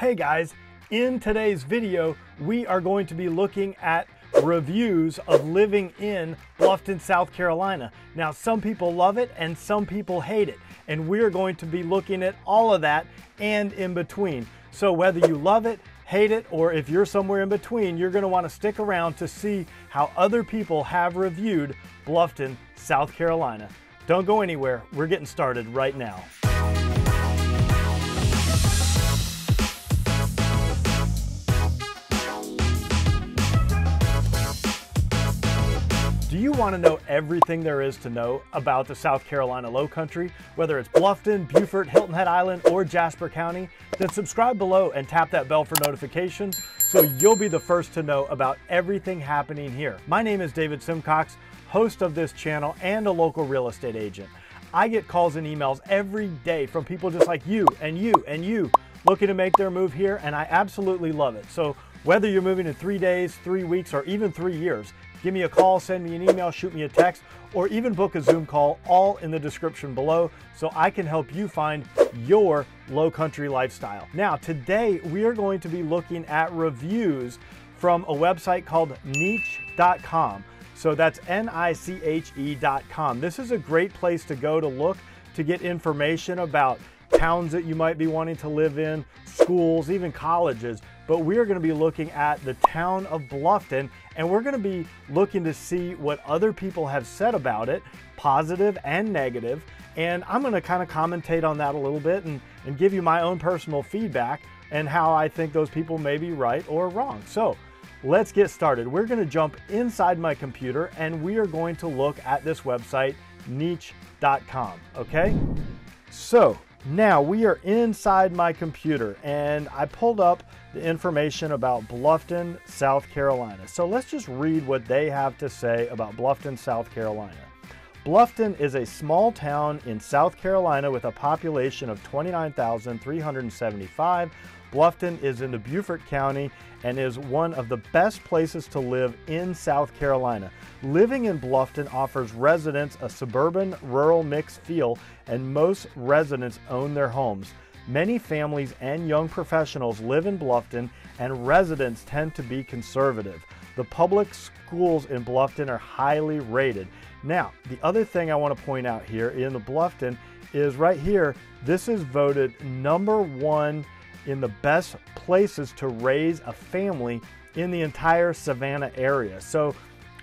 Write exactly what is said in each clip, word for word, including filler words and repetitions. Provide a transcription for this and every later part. Hey guys, in today's video, we are going to be looking at reviews of living in Bluffton, South Carolina. Now, some people love it and some people hate it. And we're going to be looking at all of that and in between. So whether you love it, hate it, or if you're somewhere in between, you're going to want to stick around to see how other people have reviewed Bluffton, South Carolina. Don't go anywhere. We're getting started right now. Do you want to know everything there is to know about the South Carolina Lowcountry, whether it's Bluffton, Beaufort, Hilton Head Island, or Jasper County? Then subscribe below and tap that bell for notifications so you'll be the first to know about everything happening here. My name is David Simcox, host of this channel and a local real estate agent. I get calls and emails every day from people just like you and you and you looking to make their move here, and I absolutely love it. So whether you're moving in three days, three weeks, or even three years, give me a call, send me an email, shoot me a text, or even book a Zoom call, all in the description below, so I can help you find your Lowcountry lifestyle. Now, today we are going to be looking at reviews from a website called niche dot com. So that's N I C H E dot com. This is a great place to go to look to get information about towns that you might be wanting to live in, schools, even colleges. But we're going to be looking at the town of Bluffton, and we're going to be looking to see what other people have said about it, positive and negative. And I'm going to kind of commentate on that a little bit and, and give you my own personal feedback and how I think those people may be right or wrong. So let's get started. We're going to jump inside my computer and we are going to look at this website, niche dot com. Okay, so now we are inside my computer and I pulled up the information about Bluffton, South Carolina. So let's just read what they have to say about Bluffton, South Carolina. Bluffton is a small town in South Carolina with a population of twenty-nine thousand three hundred seventy-five. Bluffton is in the Beaufort County and is one of the best places to live in South Carolina. Living in Bluffton offers residents a suburban, rural mixed feel, and most residents own their homes. Many families and young professionals live in Bluffton, and residents tend to be conservative. The public schools in Bluffton are highly rated. Now, the other thing I want to point out here in the Bluffton is right here, this is voted number one in the best places to raise a family in the entire Savannah area. So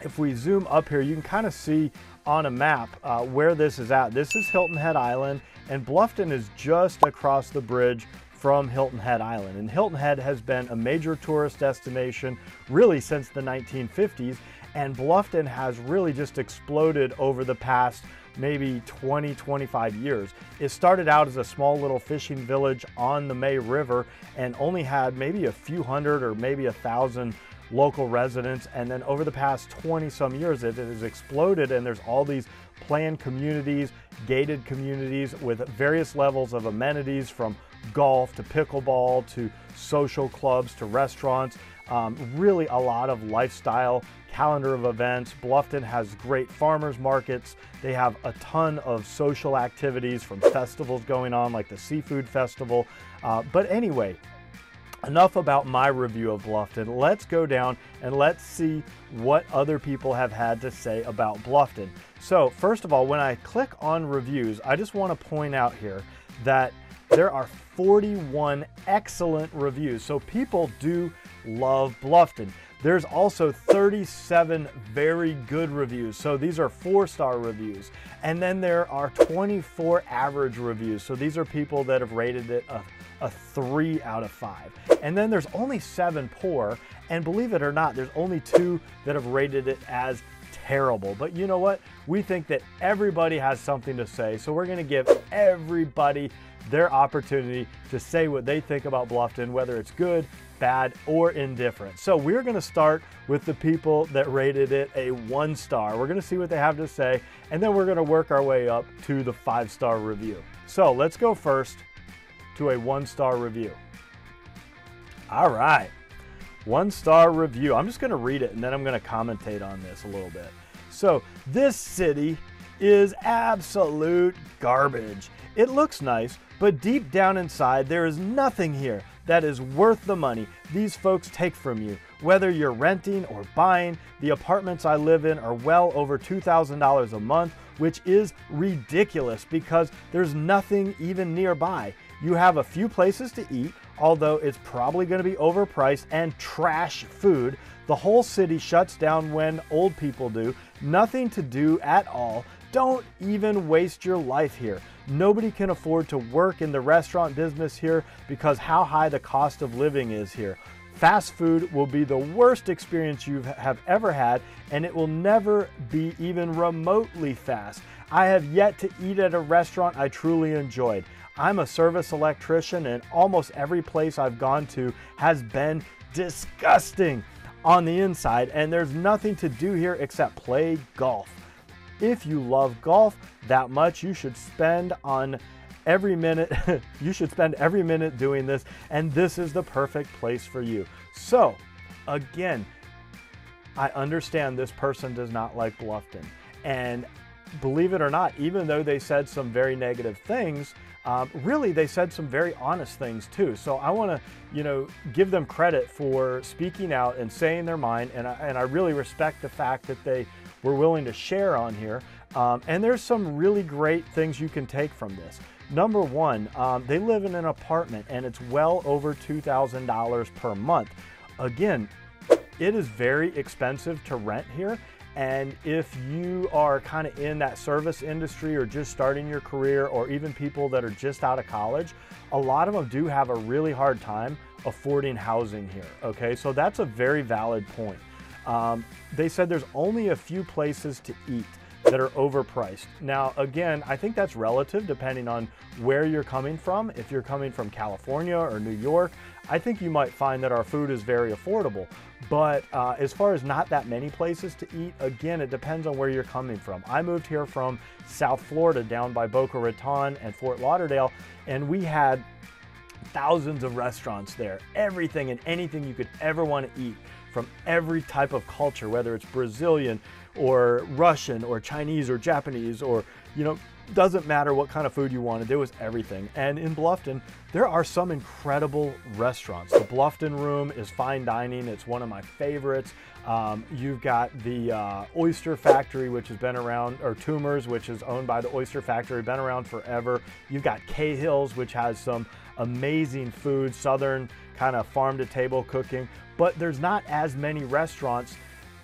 if we zoom up here, you can kind of see on a map uh, where this is at. This is Hilton Head Island, and Bluffton is just across the bridge from Hilton Head Island. And Hilton Head has been a major tourist destination really since the nineteen fifties, and Bluffton has really just exploded over the past maybe twenty, twenty-five years. It started out as a small little fishing village on the May River and only had maybe a few hundred or maybe a thousand local residents, and then over the past twenty some years it has exploded, and there's all these planned communities, gated communities with various levels of amenities from golf to pickleball to social clubs to restaurants. Um, really a lot of lifestyle, calendar of events. Bluffton has great farmers markets. They have a ton of social activities from festivals going on like the Seafood Festival. Uh, but anyway, enough about my review of Bluffton. Let's go down and let's see what other people have had to say about Bluffton. So first of all, when I click on reviews, I just want to point out here that there are forty-one excellent reviews. So people do love Bluffton. There's also thirty-seven very good reviews. So these are four-star reviews. And then there are twenty-four average reviews. So these are people that have rated it a, a three out of five. And then there's only seven poor. And believe it or not, there's only two that have rated it as terrible. But you know what? We think that everybody has something to say. So we're gonna give everybody their opportunity to say what they think about Bluffton, whether it's good, bad, or indifferent. So we're gonna start with the people that rated it a one star. We're gonna see what they have to say, and then we're gonna work our way up to the five star review. So let's go first to a one star review. All right, one star review. I'm just gonna read it and then I'm gonna commentate on this a little bit. So, this city is absolute garbage. It looks nice, but deep down inside, there is nothing here. that is worth the money these folks take from you. Whether you're renting or buying, the apartments I live in are well over two thousand dollars a month, which is ridiculous because there's nothing even nearby. You have a few places to eat, although it's probably going to be overpriced, and trash food. The whole city shuts down when old people do. Nothing to do at all. Don't even waste your life here. Nobody can afford to work in the restaurant business here because how high the cost of living is here. Fast food will be the worst experience you have ever had, and it will never be even remotely fast. I have yet to eat at a restaurant I truly enjoyed. I'm a service electrician, and almost every place I've gone to has been disgusting on the inside, and there's nothing to do here except play golf. If you love golf that much, you should spend on every minute you should spend every minute doing this, and this is the perfect place for you. So again, I understand this person does not like Bluffton, and believe it or not, even though they said some very negative things, um, really they said some very honest things too. So I want to, you know, give them credit for speaking out and saying their mind, and I, and I really respect the fact that they were willing to share on here. Um, and there's some really great things you can take from this. Number one, um, they live in an apartment and it's well over two thousand dollars per month. Again, it is very expensive to rent here. And if you are kind of in that service industry or just starting your career, or even people that are just out of college, a lot of them do have a really hard time affording housing here. Okay, so that's a very valid point. Um, they said there's only a few places to eat that are overpriced. Now, again, I think that's relative depending on where you're coming from. If you're coming from California or New York, I think you might find that our food is very affordable. But uh, as far as not that many places to eat, again, it depends on where you're coming from. I moved here from South Florida down by Boca Raton and Fort Lauderdale, and we had thousands of restaurants there. Everything and anything you could ever want to eat from every type of culture, whether it's Brazilian or Russian or Chinese or Japanese, or, you know, doesn't matter what kind of food you want to do, is everything. And in Bluffton, there are some incredible restaurants. The Bluffton Room is fine dining. It's one of my favorites. Um, you've got the uh, Oyster Factory, which has been around, or Tumors, which is owned by the Oyster Factory, been around forever. You've got Cahill's, which has some amazing food, Southern kind of farm to table cooking. But there's not as many restaurants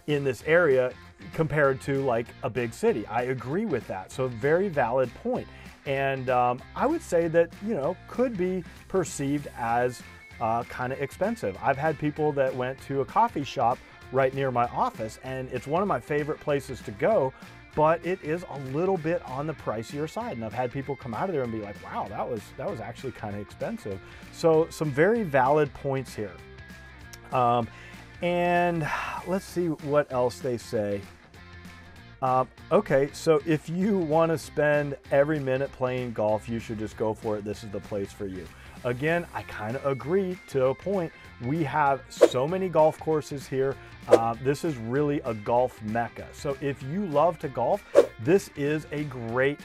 in this area compared to like a big city. I agree with that. So very valid point. And um, I would say that, you know, could be perceived as uh, kind of expensive. I've had people that went to a coffee shop right near my office, and it's one of my favorite places to go, but it is a little bit on the pricier side. And I've had people come out of there and be like, wow, that was, that was actually kind of expensive. So some very valid points here. Um, and let's see what else they say. Um, okay, so if you want to spend every minute playing golf, you should just go for it. This is the place for you. Again, I kind of agree to a point. We have so many golf courses here. Uh, this is really a golf mecca. So if you love to golf, this is a great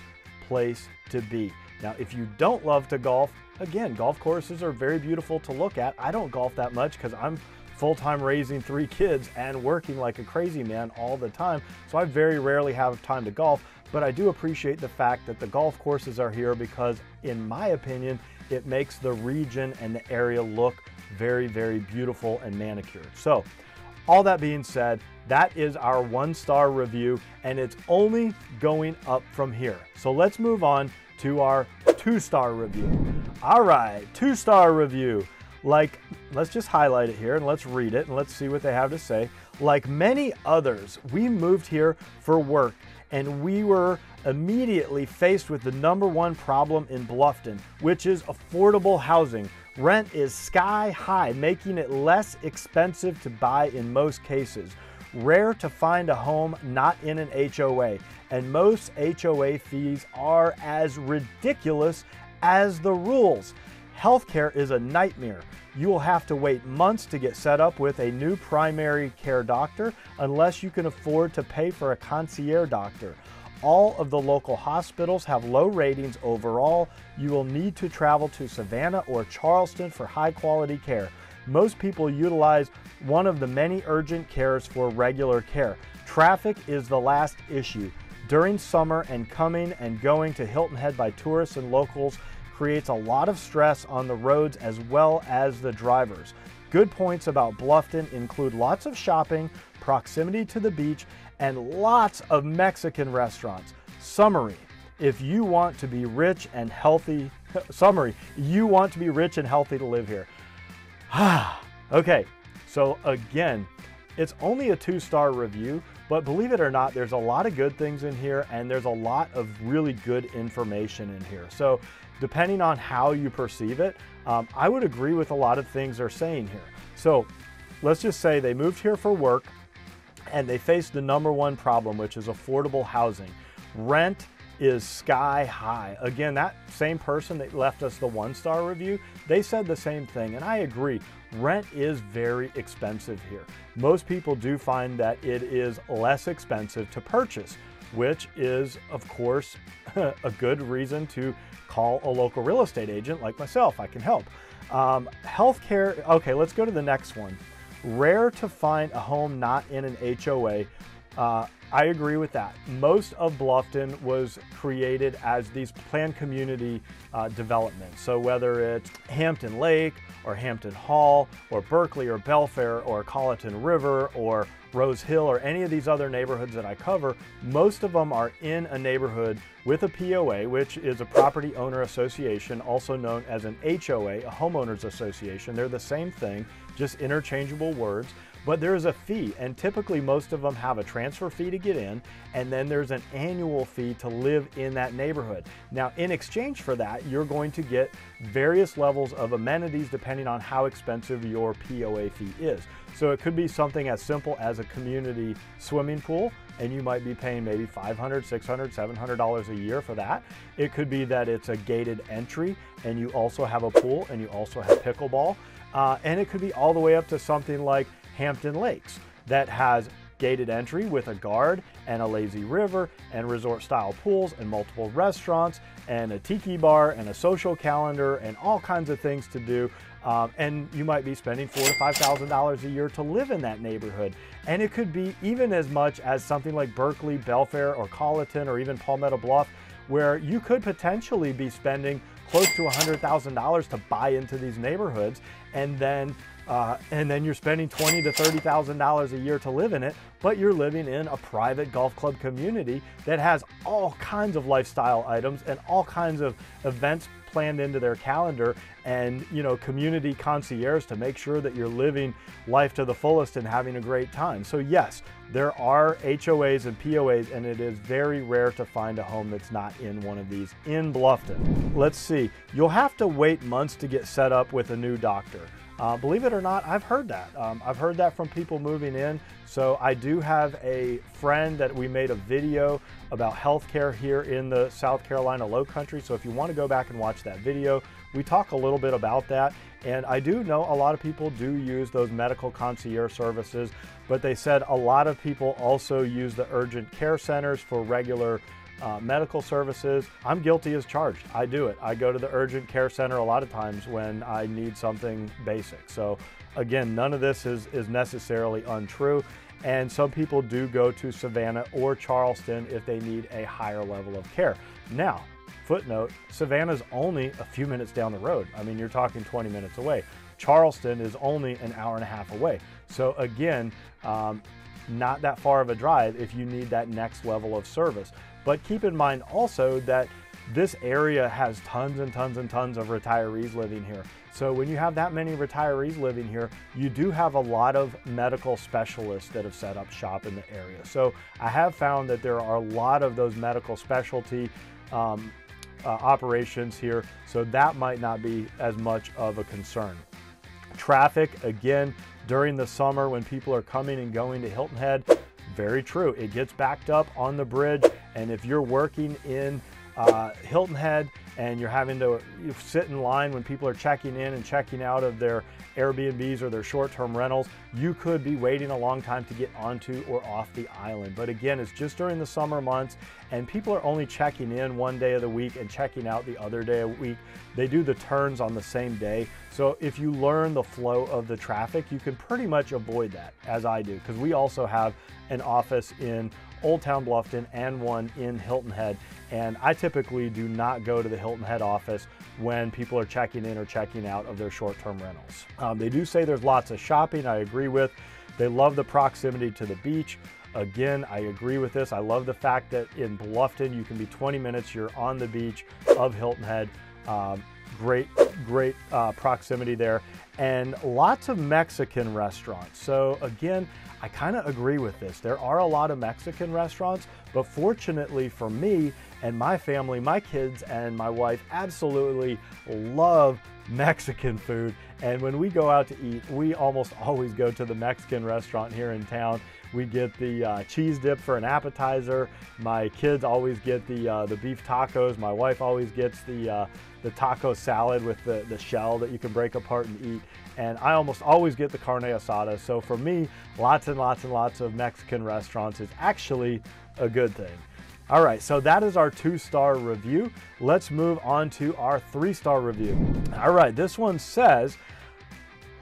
place to be. Now, if you don't love to golf, again, golf courses are very beautiful to look at. I don't golf that much because I'm full-time raising three kids and working like a crazy man all the time. So I very rarely have time to golf, but I do appreciate the fact that the golf courses are here because, in my opinion, it makes the region and the area look very, very beautiful and manicured. So all that being said, that is our one-star review, and it's only going up from here. So let's move on to our two-star review. All right, two-star review. Like, let's just highlight it here and let's read it and let's see what they have to say. Like many others, we moved here for work, and we were immediately faced with the number one problem in Bluffton, which is affordable housing. Rent is sky high, making it less expensive to buy in most cases. Rare to find a home not in an H O A, and most H O A fees are as ridiculous as the rules. Healthcare is a nightmare. You will have to wait months to get set up with a new primary care doctor unless you can afford to pay for a concierge doctor. All of the local hospitals have low ratings overall. You will need to travel to Savannah or Charleston for high quality care. Most people utilize one of the many urgent cares for regular care. Traffic is the last issue. During summer, and coming and going to Hilton Head by tourists and locals creates a lot of stress on the roads as well as the drivers. Good points about Bluffton include lots of shopping, proximity to the beach, and lots of Mexican restaurants. Summary, if you want to be rich and healthy, summary, you want to be rich and healthy to live here. Okay, so again, it's only a two-star review, but believe it or not, there's a lot of good things in here, and there's a lot of really good information in here. So depending on how you perceive it, um, I would agree with a lot of things they're saying here. So let's just say they moved here for work, and they faced the number one problem, which is affordable housing. Rent is sky high. Again, that same person that left us the one-star review, they said the same thing, and I agree. Rent is very expensive here. Most people do find that it is less expensive to purchase, which is, of course, a good reason to call a local real estate agent like myself. I can help. Um, healthcare, okay, let's go to the next one. Rare to find a home not in an H O A. Uh, I agree with that. Most of Bluffton was created as these planned community uh, developments. So whether it's Hampton Lake or Hampton Hall or Berkeley or Belfair or Colleton River or Rose Hill or any of these other neighborhoods that I cover, most of them are in a neighborhood with a P O A, which is a property owner association, also known as an H O A, a homeowners association. They're the same thing, just interchangeable words. But there is a fee, and typically most of them have a transfer fee to get in, and then there's an annual fee to live in that neighborhood. Now, in exchange for that, you're going to get various levels of amenities depending on how expensive your P O A fee is. So it could be something as simple as a community swimming pool, and you might be paying maybe five hundred, six hundred, seven hundred dollars a year for that. It could be that it's a gated entry, and you also have a pool, and you also have pickleball. Uh, and it could be all the way up to something like Hampton Lakes that has gated entry with a guard and a lazy river and resort style pools and multiple restaurants and a tiki bar and a social calendar and all kinds of things to do. Um, and you might be spending four to five thousand dollars a year to live in that neighborhood. And it could be even as much as something like Berkeley, Belfair, or Colleton, or even Palmetto Bluff, where you could potentially be spending close to one hundred thousand dollars to buy into these neighborhoods, and then uh, and then you're spending twenty thousand to thirty thousand dollars a year to live in it, but you're living in a private golf club community that has all kinds of lifestyle items and all kinds of events planned into their calendar, and you know, community concierge to make sure that you're living life to the fullest and having a great time. So yes, there are H O As and P O As, and it is very rare to find a home that's not in one of these in Bluffton. Let's see, you'll have to wait months to get set up with a new doctor. Uh, believe it or not, I've heard that. Um, I've heard that from people moving in. So I do have a friend that we made a video about healthcare here in the South Carolina Low Country. So if you want to go back and watch that video, we talk a little bit about that. And I do know a lot of people do use those medical concierge services, but they said a lot of people also use the urgent care centers for regular Uh, medical services. I'm guilty as charged. I do it. I go to the urgent care center a lot of times when I need something basic. So again, none of this is, is necessarily untrue. And some people do go to Savannah or Charleston if they need a higher level of care. Now, footnote, Savannah's only a few minutes down the road. I mean, you're talking twenty minutes away. Charleston is only an hour and a half away. So again, um, not that far of a drive if you need that next level of service. But keep in mind also that this area has tons and tons and tons of retirees living here. So when you have that many retirees living here, you do have a lot of medical specialists that have set up shop in the area. So I have found that there are a lot of those medical specialty um, uh, operations here. So that might not be as much of a concern. Traffic, again, during the summer when people are coming and going to Hilton Head, very true. It gets backed up on the bridge. And if you're working in uh, Hilton Head and you're having to you sit in line when people are checking in and checking out of their Airbnbs or their short-term rentals, you could be waiting a long time to get onto or off the island. But again, it's just during the summer months, and people are only checking in one day of the week and checking out the other day of the week. They do the turns on the same day. So if you learn the flow of the traffic, you can pretty much avoid that, as I do, because we also have an office in Old Town Bluffton and one in Hilton Head, and I typically do not go to the Hilton Head office when people are checking in or checking out of their short-term rentals. Um, they do say there's lots of shopping. I agree with. They love the proximity to the beach. Again, I agree with this. I love the fact that in Bluffton you can be twenty minutes, you're on the beach of Hilton Head. Um, great great uh, proximity there, and lots of Mexican restaurants. So again, I kind of agree with this. There are a lot of Mexican restaurants, but fortunately for me and my family, my kids and my wife absolutely love Mexican food, and when we go out to eat, we almost always go to the Mexican restaurant here in town. We get the uh, cheese dip for an appetizer. My kids always get the uh, the beef tacos. My wife always gets the uh, the taco salad with the, the shell that you can break apart and eat. And I almost always get the carne asada. So for me, lots and lots and lots of Mexican restaurants is actually a good thing. All right, so that is our two-star review. Let's move on to our three-star review. All right, this one says,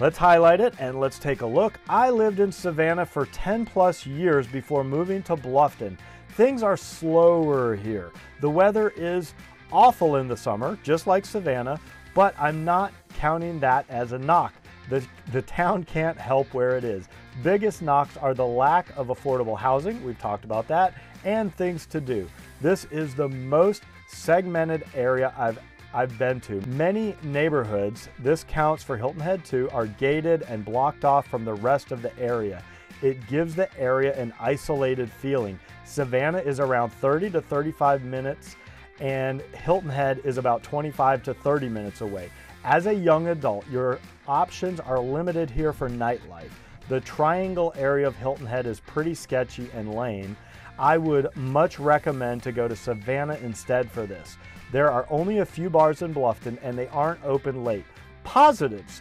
let's highlight it and let's take a look. I lived in Savannah for ten plus years before moving to Bluffton. Things are slower here. The weather is awful in the summer, just like Savannah, but I'm not counting that as a knock. The, the town can't help where it is. Biggest knocks are the lack of affordable housing, we've talked about that, and things to do. This is the most segmented area I've I've been to. Many neighborhoods, this counts for Hilton Head too, are gated and blocked off from the rest of the area. It gives the area an isolated feeling. Savannah is around thirty to thirty-five minutes, and Hilton Head is about twenty-five to thirty minutes away. As a young adult, your options are limited here for nightlife. The triangle area of Hilton Head is pretty sketchy and lame. I would much recommend to go to Savannah instead for this. There are only a few bars in Bluffton and they aren't open late. Positives: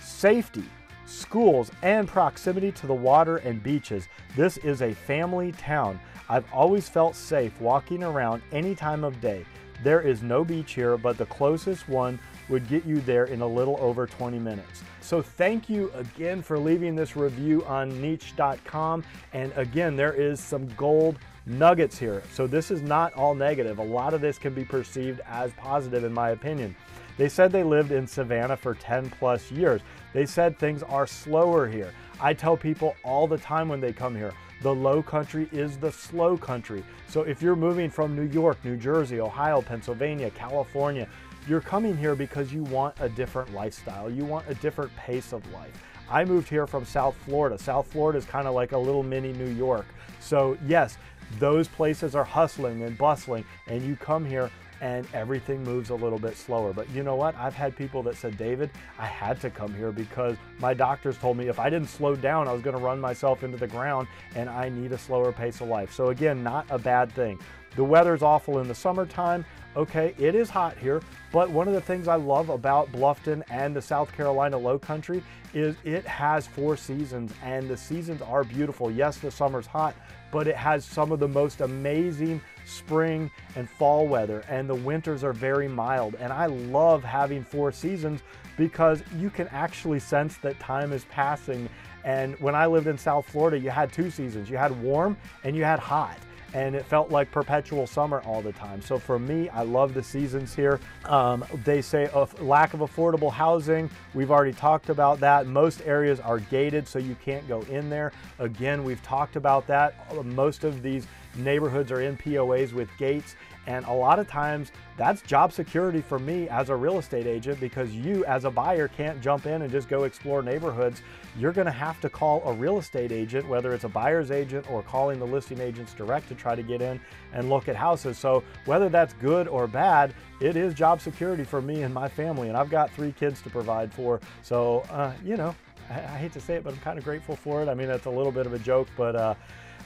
safety, schools, and proximity to the water and beaches. This is a family town. I've always felt safe walking around any time of day. There is no beach here, but the closest one would get you there in a little over twenty minutes. So thank you again for leaving this review on niche dot com. And again, there is some gold nuggets here. So this is not all negative. A lot of this can be perceived as positive in my opinion. They said they lived in Savannah for ten plus years. They said things are slower here. I tell people all the time when they come here, the low country is the slow country. So if you're moving from New York, New Jersey, Ohio, Pennsylvania, California, you're coming here because you want a different lifestyle. You want a different pace of life. I moved here from South Florida. South Florida is kind of like a little mini New York. So yes, those places are hustling and bustling, and you come here and everything moves a little bit slower. But you know what? I've had people that said, David, I had to come here because my doctors told me if I didn't slow down, I was gonna run myself into the ground, and I need a slower pace of life. So again, not a bad thing. The weather's awful in the summertime. Okay, it is hot here, but one of the things I love about Bluffton and the South Carolina Lowcountry is it has four seasons, and the seasons are beautiful. Yes, the summer's hot, but it has some of the most amazing spring and fall weather, and the winters are very mild. And I love having four seasons because you can actually sense that time is passing. And when I lived in South Florida, you had two seasons. You had warm and you had hot, and it felt like perpetual summer all the time. So for me, I love the seasons here. Um, they say a lack of affordable housing. We've already talked about that. Most areas are gated, so you can't go in there. Again, we've talked about that. Most of these neighborhoods are in P O As with gates, and a lot of times that's job security for me as a real estate agent, because you as a buyer can't jump in and just go explore neighborhoods. You're gonna have to call a real estate agent, whether it's a buyer's agent or calling the listing agents direct to try to get in and look at houses. So whether that's good or bad, it is job security for me and my family, and I've got three kids to provide for. So uh, you know, I, I hate to say it, but I'm kind of grateful for it. I mean, that's a little bit of a joke, but uh,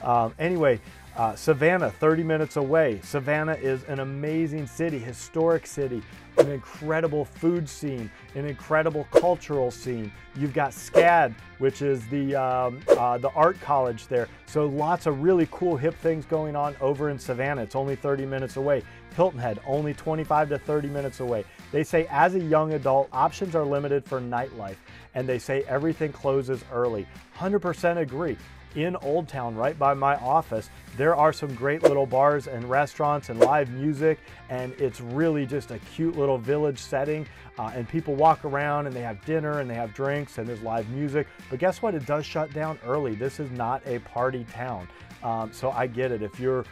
Um, anyway, uh, Savannah, thirty minutes away. Savannah is an amazing city, historic city, an incredible food scene, an incredible cultural scene. You've got SCAD, which is the, um, uh, the art college there. So lots of really cool hip things going on over in Savannah. It's only thirty minutes away. Hilton Head, only twenty-five to thirty minutes away. They say as a young adult, options are limited for nightlife, and they say everything closes early. one hundred percent agree. In Old Town, right by my office, there are some great little bars and restaurants and live music, and it's really just a cute little village setting, uh, and people walk around and they have dinner and they have drinks and there's live music. But guess what? It does shut down early. This is not a party town. Um, so I get it. If you're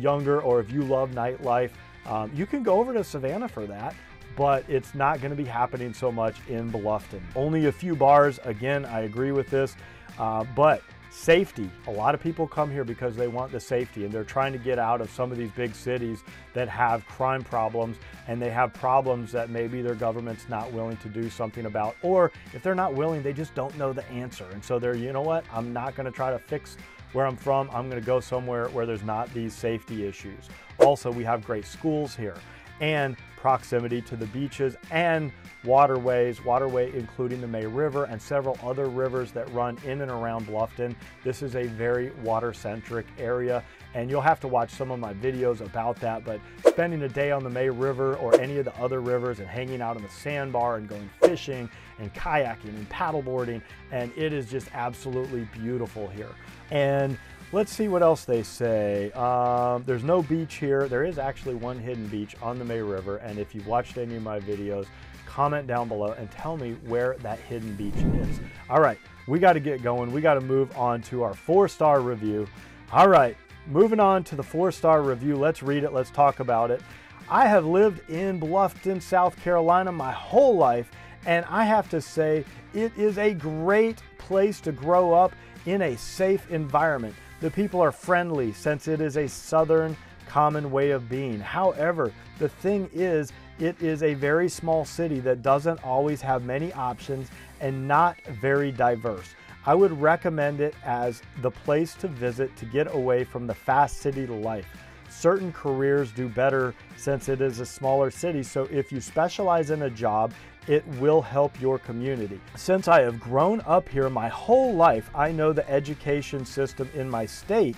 younger or if you love nightlife, um, you can go over to Savannah for that, but it's not going to be happening so much in Bluffton. Only a few bars. Again, I agree with this, uh, but safety. A lot of people come here because they want the safety, and they're trying to get out of some of these big cities that have crime problems, and they have problems that maybe their government's not willing to do something about, or if they're not willing, they just don't know the answer. And so they're, you know what, I'm not going to try to fix where I'm from. I'm going to go somewhere where there's not these safety issues. Also, we have great schools here, and proximity to the beaches and waterways, waterway including the May River and several other rivers that run in and around Bluffton. This is a very water-centric area, and you'll have to watch some of my videos about that, but spending a day on the May River or any of the other rivers and hanging out on the sandbar and going fishing and kayaking and paddleboarding, and it is just absolutely beautiful here. And let's see what else they say. Um, there's no beach here. There is actually one hidden beach on the May River, and if you've watched any of my videos, comment down below and tell me where that hidden beach is. All right, we got to get going. We got to move on to our four-star review. All right, moving on to the four-star review. Let's read it. Let's talk about it. I have lived in Bluffton, South Carolina my whole life, and I have to say it is a great place to grow up in a safe environment. The people are friendly since it is a Southern common way of being. However, the thing is, it is a very small city that doesn't always have many options and not very diverse. I would recommend it as the place to visit to get away from the fast city life. Certain careers do better since it is a smaller city, so if you specialize in a job, it will help your community. Since I have grown up here my whole life, I know the education system in my state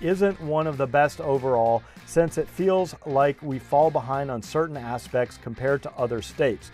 isn't one of the best overall, since it feels like we fall behind on certain aspects compared to other states.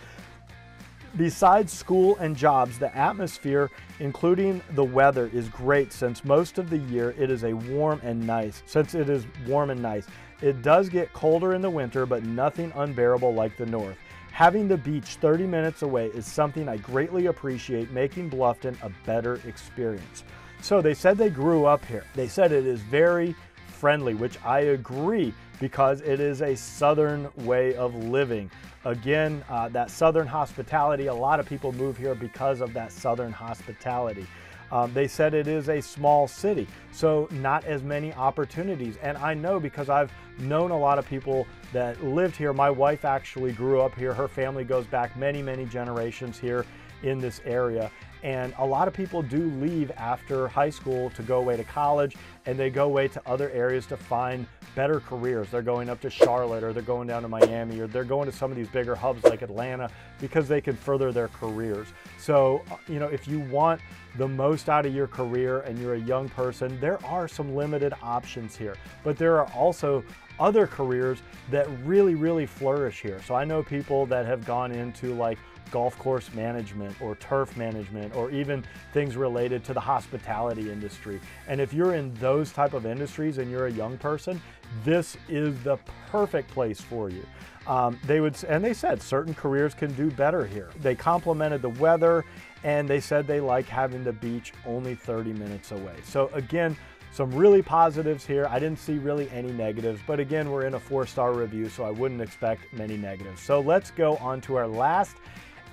Besides school and jobs, the atmosphere, including the weather, is great since most of the year it is a warm and nice. Since it is warm and nice, it does get colder in the winter, but nothing unbearable like the north. Having the beach thirty minutes away is something I greatly appreciate, making Bluffton a better experience. So they said they grew up here. They said it is very friendly, which I agree, because it is a Southern way of living. Again, uh, that Southern hospitality, a lot of people move here because of that Southern hospitality. Um, they said it is a small city, so not as many opportunities. And I know because I've known a lot of people that lived here. My wife actually grew up here. Her family goes back many, many generations here in this area. And a lot of people do leave after high school to go away to college, and they go away to other areas to find better careers. They're going up to Charlotte, or they're going down to Miami, or they're going to some of these bigger hubs like Atlanta because they can further their careers. So, you know, if you want the most out of your career and you're a young person, there are some limited options here, but there are also other careers that really, really flourish here. So I know people that have gone into like golf course management or turf management, or even things related to the hospitality industry. And if you're in those type of industries and you're a young person, this is the perfect place for you. Um, they would, and they said certain careers can do better here. They complimented the weather, and they said they like having the beach only thirty minutes away. So again, some really positives here. I didn't see really any negatives, but again, we're in a four-star review, so I wouldn't expect many negatives. So let's go on to our last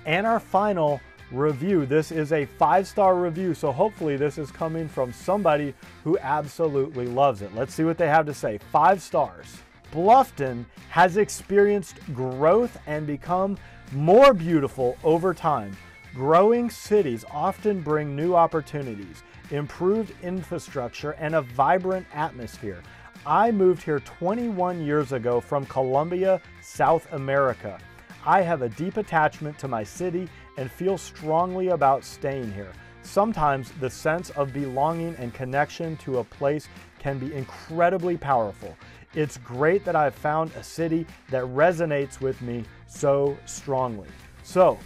and our final review. This is a five-star review, so hopefully this is coming from somebody who absolutely loves it. Let's see what they have to say. Five stars. Bluffton has experienced growth and become more beautiful over time. Growing cities often bring new opportunities, improved infrastructure, and a vibrant atmosphere. I moved here twenty-one years ago from Colombia, South America. I have a deep attachment to my city and feel strongly about staying here. Sometimes the sense of belonging and connection to a place can be incredibly powerful. It's great that I've found a city that resonates with me so strongly. So,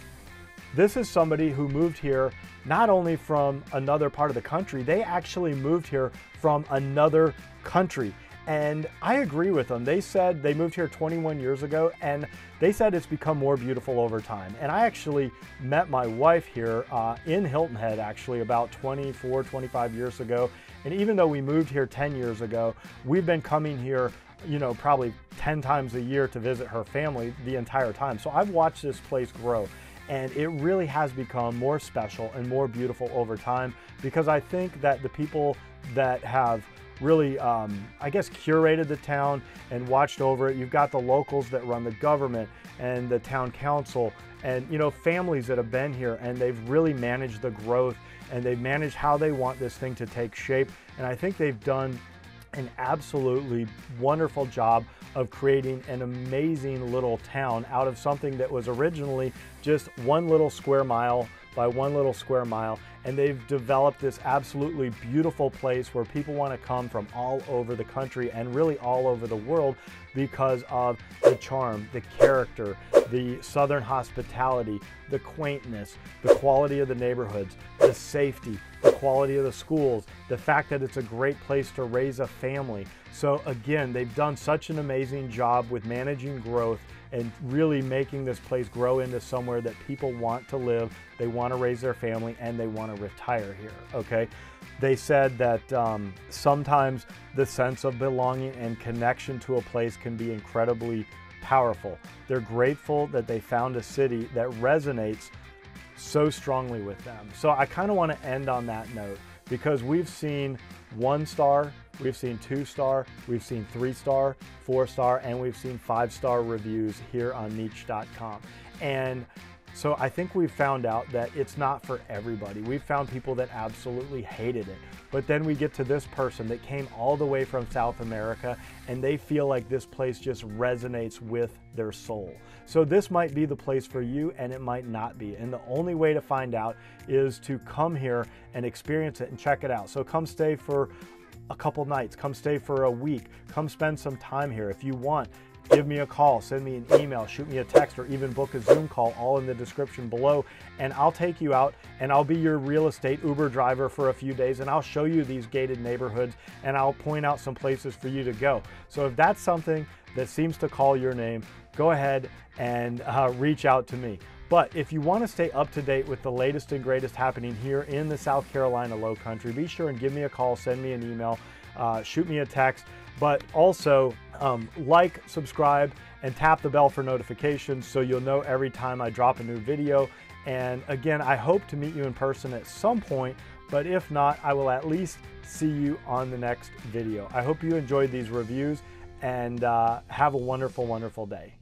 this is somebody who moved here not only from another part of the country, they actually moved here from another country. And I agree with them. They said they moved here twenty-one years ago, and they said it's become more beautiful over time. And I actually met my wife here uh, in Hilton Head, actually, about twenty-four, twenty-five years ago. And even though we moved here ten years ago, we've been coming here, you know, probably ten times a year to visit her family the entire time. So I've watched this place grow, and it really has become more special and more beautiful over time, because I think that the people that have really, um, I guess, curated the town and watched over it. You've got the locals that run the government and the town council and, you know, families that have been here, and they've really managed the growth and they've managed how they want this thing to take shape. And I think they've done an absolutely wonderful job of creating an amazing little town out of something that was originally just one little square mile by one little square mile, and they've developed this absolutely beautiful place where people want to come from all over the country and really all over the world because of the charm, the character, the southern hospitality, the quaintness, the quality of the neighborhoods, the safety, the quality of the schools, the fact that it's a great place to raise a family. So again, they've done such an amazing job with managing growth and really making this place grow into somewhere that people want to live, they want to raise their family, and they want to retire here, okay? They said that um, sometimes the sense of belonging and connection to a place can be incredibly powerful. They're grateful that they found a city that resonates so strongly with them. So I kind of want to end on that note, because we've seen one star, we've seen two star, we've seen three star, four star, and we've seen five star reviews here on niche dot com. And so I think we've found out that it's not for everybody. We've found people that absolutely hated it. But then we get to this person that came all the way from South America, and they feel like this place just resonates with their soul. So this might be the place for you, and it might not be. And the only way to find out is to come here and experience it and check it out. So come stay for a couple nights, come stay for a week, come spend some time here if you want. Give me a call, send me an email, shoot me a text, or even book a Zoom call, all in the description below, and I'll take you out, and I'll be your real estate Uber driver for a few days, and I'll show you these gated neighborhoods, and I'll point out some places for you to go. So if that's something that seems to call your name, go ahead and uh, reach out to me. But if you want to stay up to date with the latest and greatest happening here in the South Carolina Low Country, be sure and give me a call, send me an email, uh, shoot me a text, but also um, like, subscribe, and tap the bell for notifications so you'll know every time I drop a new video. And again, I hope to meet you in person at some point, but if not, I will at least see you on the next video. I hope you enjoyed these reviews, and uh, have a wonderful, wonderful day.